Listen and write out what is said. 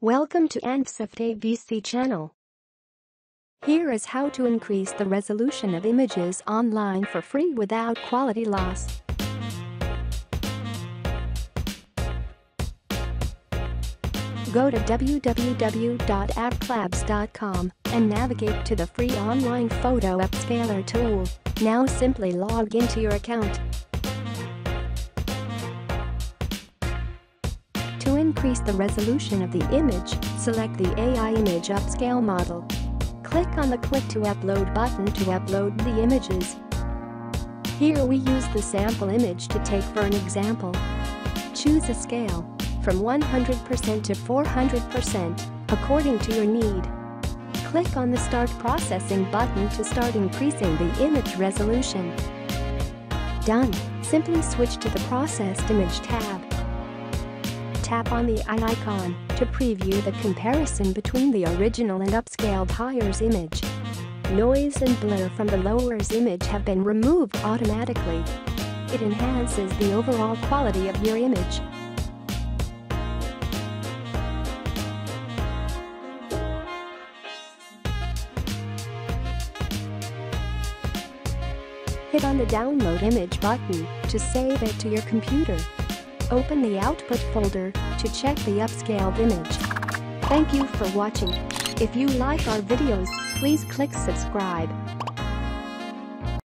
Welcome to ANVCsoft AVC channel. Here is how to increase the resolution of images online for free without quality loss. Go to www.avclabs.com and navigate to the free online photo upscaler tool. Now simply log into your account. To increase the resolution of the image, select the AI Image Upscale model. Click on the Click to Upload button to upload the images. Here we use the sample image to take for an example. Choose a scale from 100% to 400% according to your need. Click on the Start Processing button to start increasing the image resolution. Done. Simply switch to the Processed Image tab. Tap on the eye icon to preview the comparison between the original and upscaled higher's image. Noise and blur from the lower's image have been removed automatically. It enhances the overall quality of your image. Hit on the Download Image button to save it to your computer. Open the output folder to check the upscaled image. Thank you for watching. If you like our videos, please click subscribe.